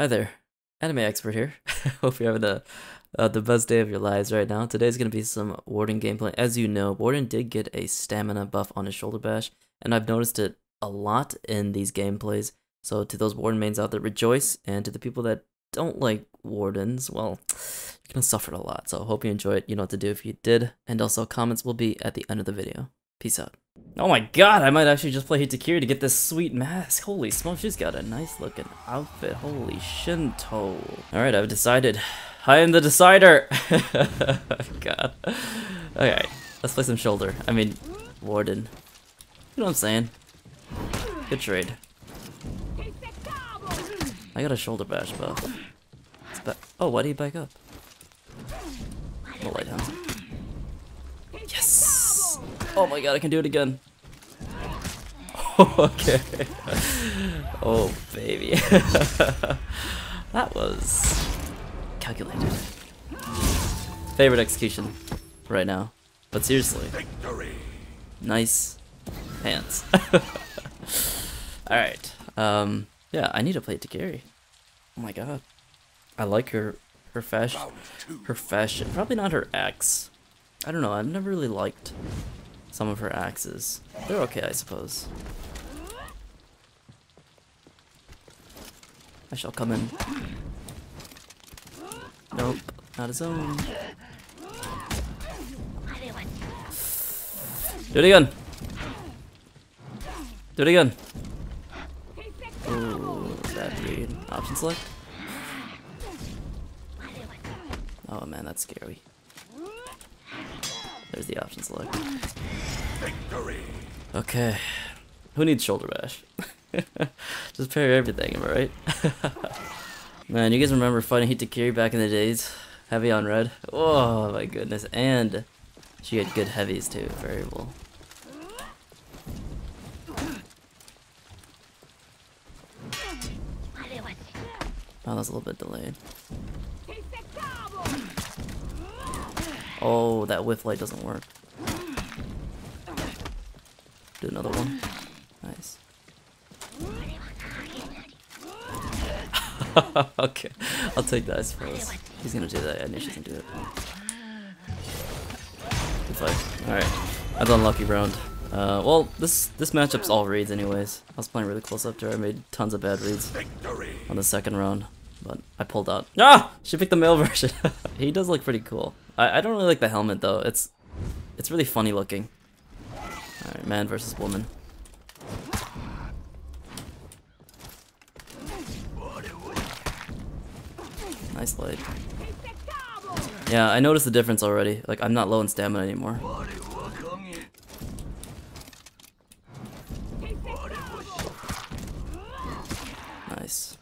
Hi there, Anime Expert here. Hope you're having the best day of your lives right now. Today's going to be some Warden gameplay. As you know, Warden did get a stamina buff on his shoulder bash, and I've noticed it a lot in these gameplays. So to those Warden mains out there, rejoice, and to the people that don't like Wardens, well, you're going to suffer a lot. So hope you enjoy it. You know what to do if you did. And also, comments will be at the end of the video. Peace out. Oh my god, I might actually just play Hitokiri to get this sweet mask. Holy smokes, she's got a nice looking outfit. Holy Shinto. Alright, I've decided. I am the decider! God. Alright, let's play some shoulder. I mean, Warden. You know what I'm saying? Good trade. I got a shoulder bash buff. Oh, why do you back up? We'll lay down. Yes! Oh my god, I can do it again. Okay. Oh, baby. That was calculated. Favorite execution right now. But seriously. Victory. Nice hands. Alright. Yeah, I need to play Hitokiri. Oh my god. I like her fashion. Her fashion. Probably not her axe. I don't know, I've never really liked some of her axes. They're okay, I suppose. I shall come in. Nope, not his own. Do it again! Do it again! Ooh, bad read. Option select? Oh man, that's scary. There's the option select. Victory. Okay. Who needs shoulder bash? Just parry everything, am I right? Man, you guys remember fighting Hitokiri back in the days? Heavy on red. Oh my goodness. And she had good heavies too. Variable. Oh, that was a little bit delayed. Oh, that whiff light doesn't work. Do another one. Nice. Okay, I'll take that, I suppose. He's gonna do that. I know she's gonna do it. Good fight. Alright, I've done lucky round. Well, this matchup's all reads anyways. I was playing really close up to her. I made tons of bad reads on the second round, but I pulled out. Ah! She picked the male version. He does look pretty cool. I don't really like the helmet though. It's really funny looking. Alright, man versus woman. Nice light. Yeah, I noticed the difference already. Like, I'm not low in stamina anymore. Nice.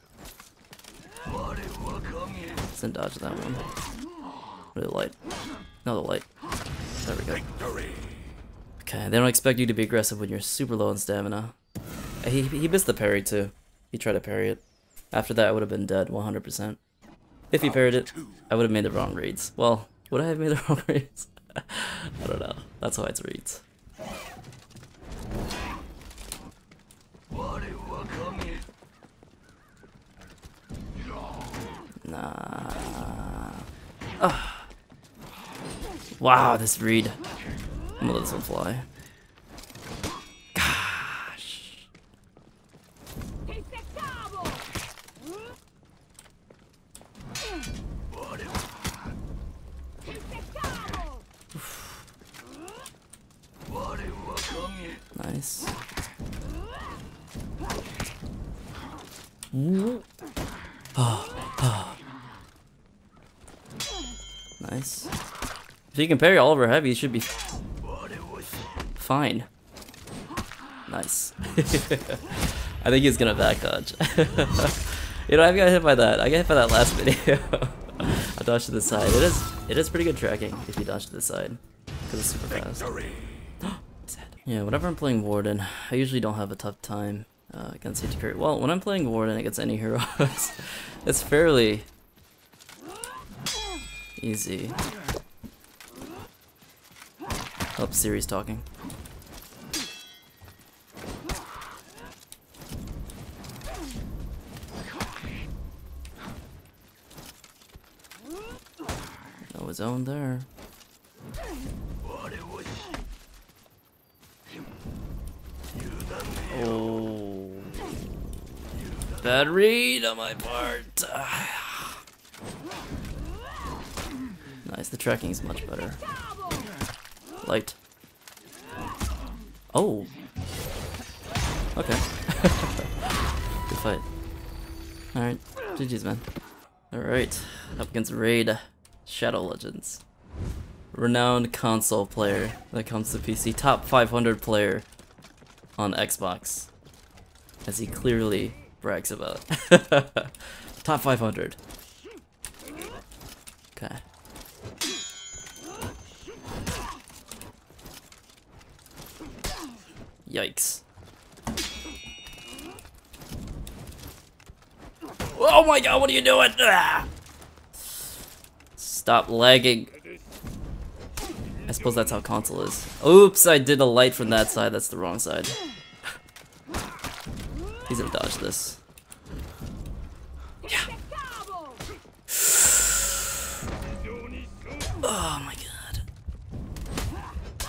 Let's dodge that one. Really light. Another light. There we go. Okay, they don't expect you to be aggressive when you're super low in stamina. He missed the parry too. He tried to parry it. After that, I would have been dead 100%. If he parried it, I would have made the wrong reads. Well, would I have made the wrong reads? I don't know. That's why it's reads. Nah. Oh. Wow, this read. I'm gonna let this one fly. Gosh. Oof. Nice. Oh. Nice. If you can parry all of her heavy, you should be fine. Nice. I think he's gonna back dodge. You know, I got hit by that. I got hit by that last video. I dodged to the side. It is pretty good tracking if you dodge to the side, because it's super fast. Yeah, whenever I'm playing Warden, I usually don't have a tough time against Hitokiri. Well, when I'm playing Warden against any hero, it's fairly easy. Oh, Siri's talking. was on there. Oh. Bad read on my part. Nice, the tracking is much better. Light. Oh. Okay. Good fight. Alright. GG's, man. Alright. Up against Raid Shadow Legends. Renowned console player that comes to PC. Top 500 player on Xbox. As he clearly brags about. Top 500. Okay. Yikes. Oh my god, what are you doing? Ah! Stop lagging. I suppose that's how console is. Oops, I did a light from that side. That's the wrong side. He's gonna dodge this. Yeah. Oh my god.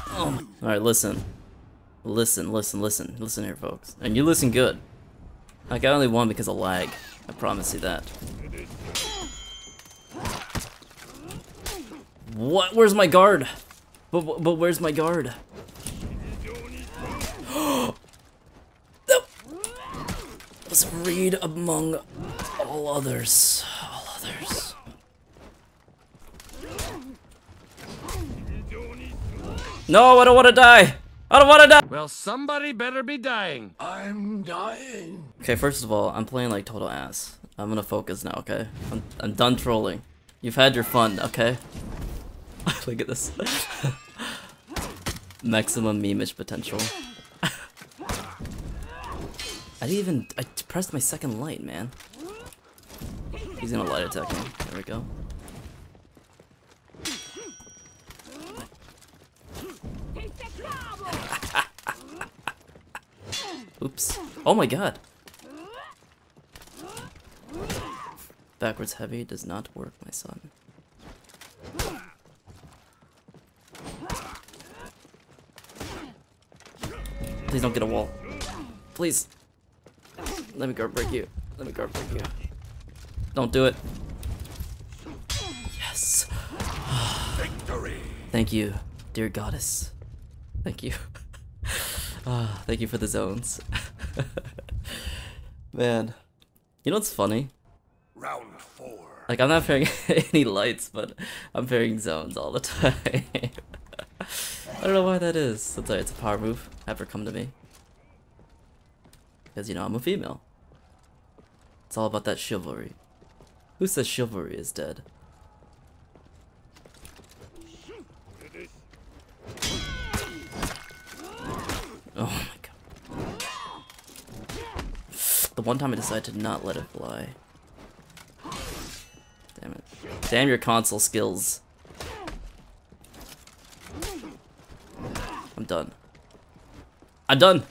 Oh my. Alright, listen. Listen here, folks. And you listen good. Like, I only won because of lag. I promise you that. What? Where's my guard? But where's my guard? No! Let's read among all others. No, I don't want to die! I don't want to die! Well, somebody better be dying. I'm dying. Okay, first of all, I'm playing like total ass. I'm gonna focus now, okay? I'm done trolling. You've had your fun, okay? Look at this. Maximum meme-ish potential. I pressed my second light, man. He's gonna light attack me. There we go. Oops. Oh my god. Backwards heavy does not work, my son. Please don't get a wall. Please. Let me guard break you. Don't do it. Yes. Victory. Thank you, dear goddess. Thank you. Thank you for the zones. Man. You know what's funny? Round 4. Like, I'm not fairing any lights, but I'm fairing zones all the time. I don't know why that is. That's alright, it's a power move. Have her come to me. Because, you know, I'm a female. It's all about that chivalry. Who says chivalry is dead? Oh my god. The one time I decided to not let it fly. Damn it. Damn your console skills. I'm done. Alright,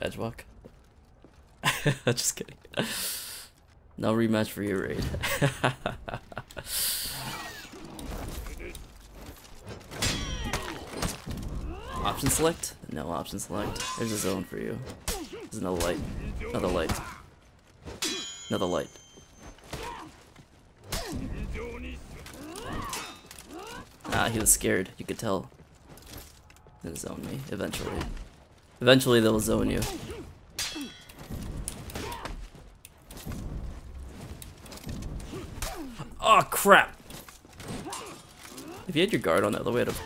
edge walk. Just kidding. No rematch for your raid. Option select? No option select. There's a zone for you. There's another light. Another light. Ah, he was scared. You could tell. They'll zone me. Eventually. Eventually they'll zone you. Oh crap! If you had your guard on the other way, I'd have...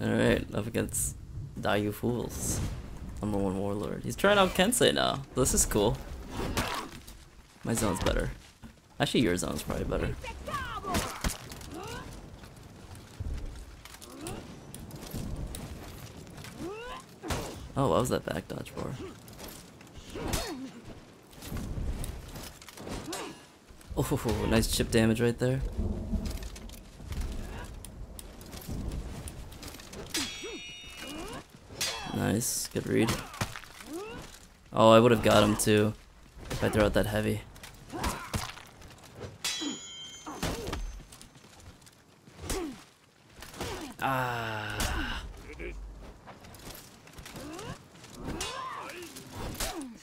Alright, up against Die You Fools. Number 1 Warlord. He's trying out Kensei now. This is cool. My zone's better. Actually, your zone's probably better. Oh, what was that back dodge for? Oh, nice chip damage right there. Nice, good read. Oh, I would have got him too if I threw out that heavy. Ah.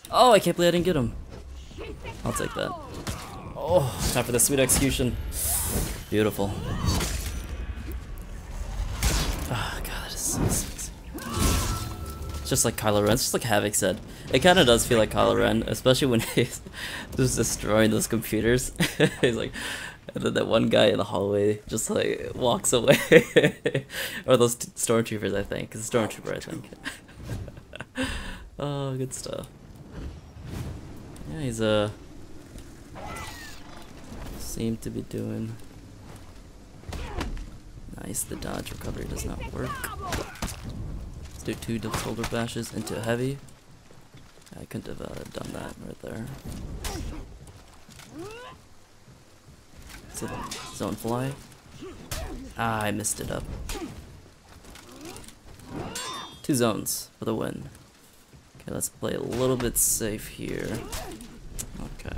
Oh, I can't believe I didn't get him. I'll take that. Oh, time for the sweet execution. Beautiful. Oh god, that is so sweet. It's just like Kylo Ren, it's just like Havoc said. It kind of does feel like Kylo Ren, especially when he's just destroying those computers. He's like, and then that one guy in the hallway just like walks away. Or those stormtroopers, I think. It's a stormtrooper, I think. Oh, good stuff. Yeah, he's seemed to be doing nice. The dodge recovery does not work. Let's do two double shoulder bashes into a heavy. I couldn't have done that right there. Zone fly. Ah, I missed it up. Two zones for the win. Okay, let's play a little bit safe here. Okay.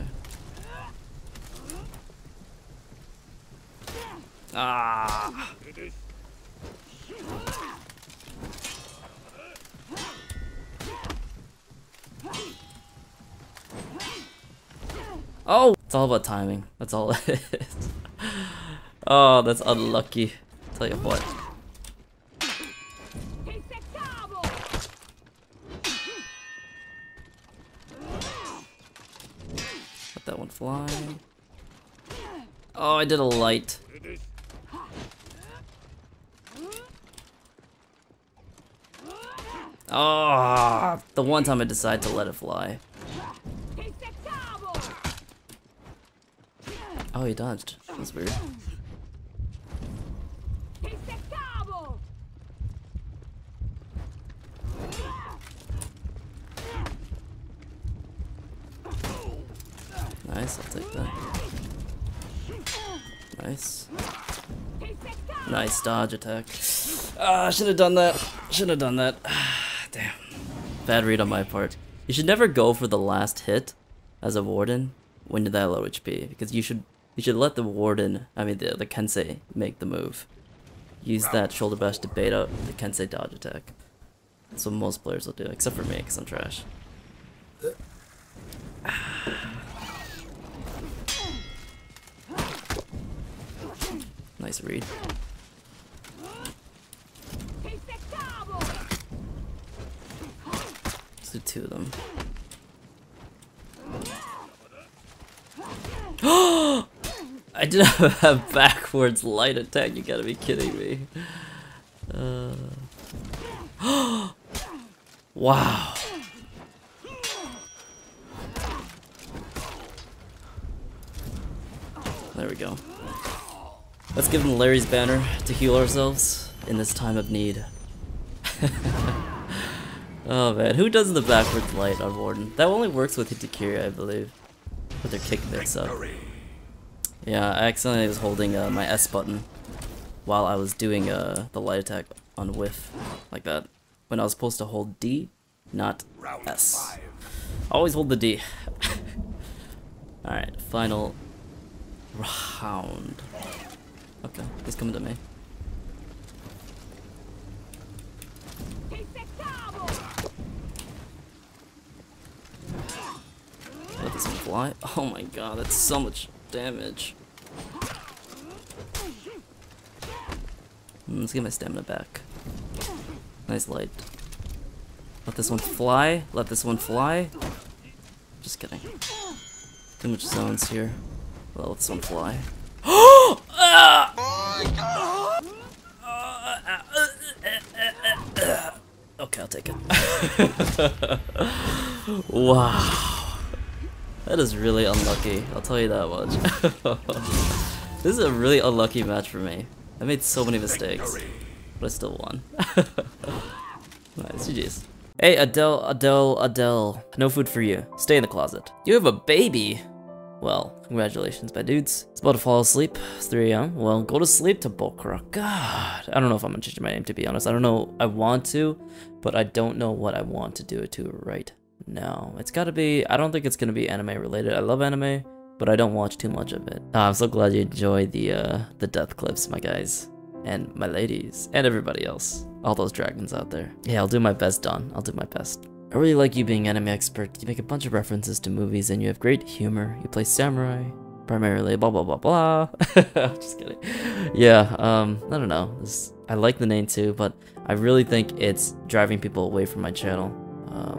Ah! Oh! It's all about timing. That's all it is. Oh, that's unlucky. Tell you what. Let that one fly. Oh, I did a light. Oh, the one time I decided to let it fly. Oh, he dodged. That's weird. Nice, I'll take that. Nice. Nice dodge attack. Ah, should have done that. Should have done that. Damn. Bad read on my part. You should never go for the last hit as a warden when you're that low HP, because you should let the warden, I mean the Kensei, make the move. Use that shoulder bash to bait out the Kensei dodge attack. That's what most players will do, except for me, because I'm trash. Nice read. Let's do two of them. I didn't have backwards light attack, you gotta be kidding me. Wow. There we go. Let's give him Larry's banner to heal ourselves in this time of need. Oh man, who does the backwards light on Warden? That only works with Hitokiri, I believe. But their kick mix up. Yeah, I accidentally was holding my S button while I was doing the light attack on whiff like that. When I was supposed to hold D, not S. Always hold the D. Alright, final round. Okay, he's coming to me. Let this one fly. Oh my god, that's so much damage. Let's get my stamina back. Nice light. Let this one fly. Let this one fly. Just kidding. Too much zones here. Well, let this one fly. Oh! Okay, I'll take it. Wow. That is really unlucky, I'll tell you that much. This is a really unlucky match for me. I made so many mistakes, but I still won. Nice, GGs. Hey, Adele. No food for you. Stay in the closet. You have a baby? Well, congratulations, my dudes. It's about to fall asleep. It's 3 a.m. Well, go to sleep to Bokra. God, I don't know if I'm gonna change my name, to be honest. I don't know. I want to, but I don't know what I want to do it to right No, it's gotta be, I don't think it's gonna be anime related. I love anime, but I don't watch too much of it. Oh, I'm so glad you enjoyed the death clips, my guys, and my ladies, and everybody else. All those dragons out there. Yeah, I'll do my best, Don. I'll do my best. I really like you being Anime Expert. You make a bunch of references to movies, and you have great humor. You play samurai, primarily, blah, blah, blah, blah. Just kidding. Yeah, I don't know. I like the name too, but I really think it's driving people away from my channel.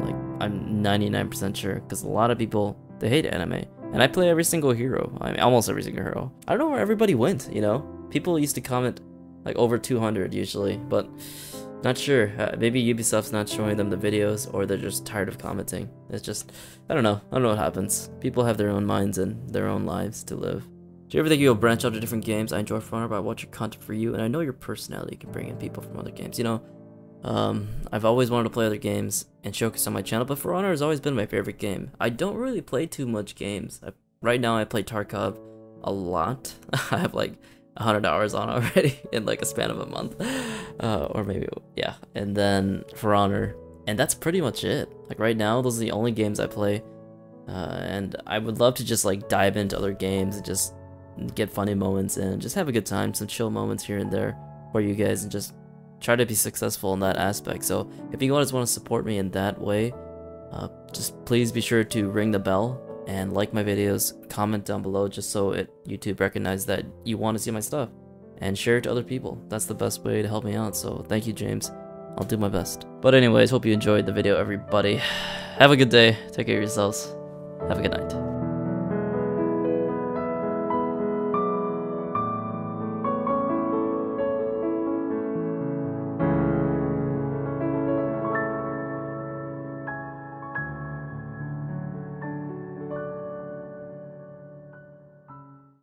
Like, I'm 99% sure, because a lot of people, they hate anime. And I play every single hero. I mean, almost every single hero. I don't know where everybody went, you know? People used to comment, like, over 200 usually, but not sure. Maybe Ubisoft's not showing them the videos, or they're just tired of commenting. It's just, I don't know. I don't know what happens. People have their own minds and their own lives to live. Do you ever think you'll branch out to different games? I enjoy For Honor, but I watch your content for you, and I know your personality can bring in people from other games, you know? I've always wanted to play other games and showcase on my channel, but For Honor has always been my favorite game. I don't really play too much games. Right now I play Tarkov a lot. I have like 100 hours on already in like a span of a month. Or maybe, yeah. And then For Honor. And that's pretty much it. Like right now, those are the only games I play. And I would love to just like dive into other games and just get funny moments and just have a good time. Some chill moments here and there for you guys and just try to be successful in that aspect. So if you guys want to support me in that way, just please be sure to ring the bell and like my videos, comment down below just so YouTube recognizes that you want to see my stuff, and share it to other people. That's the best way to help me out. So thank you, James. I'll do my best. But anyways, hope you enjoyed the video, everybody. Have a good day. Take care of yourselves. Have a good night.